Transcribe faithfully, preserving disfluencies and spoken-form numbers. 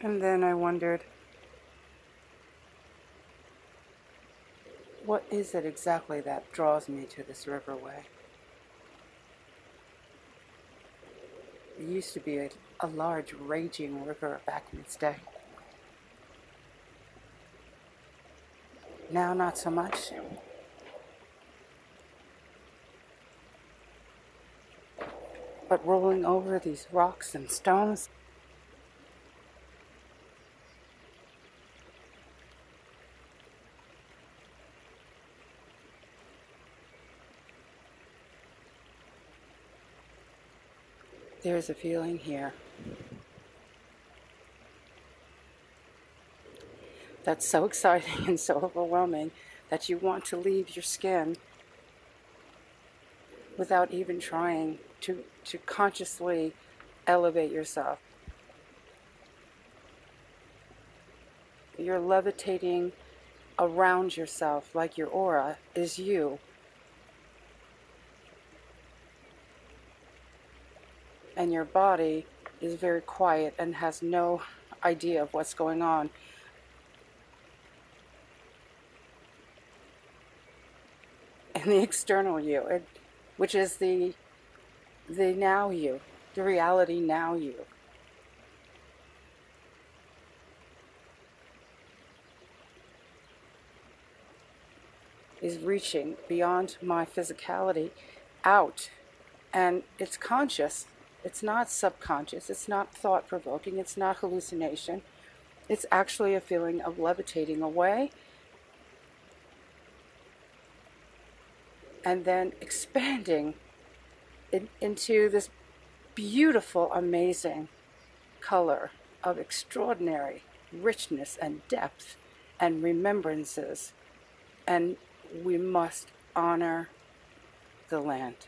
And then I wondered, what is it exactly that draws me to this riverway? It used to be a, a large, raging river back in its day. Now, not so much. But rolling over these rocks and stones, there's a feeling here that's so exciting and so overwhelming that you want to leave your skin without even trying to, to consciously elevate yourself. You're levitating around yourself like your aura is you. And your body is very quiet and has no idea of what's going on. And the external you, it, which is the, the now you, the reality now you. Is reaching beyond my physicality out, and it's conscious. It's not subconscious, it's not thought-provoking, it's not hallucination. It's actually a feeling of levitating away and then expanding in, into this beautiful, amazing color of extraordinary richness and depth and remembrances. And we must honor the land.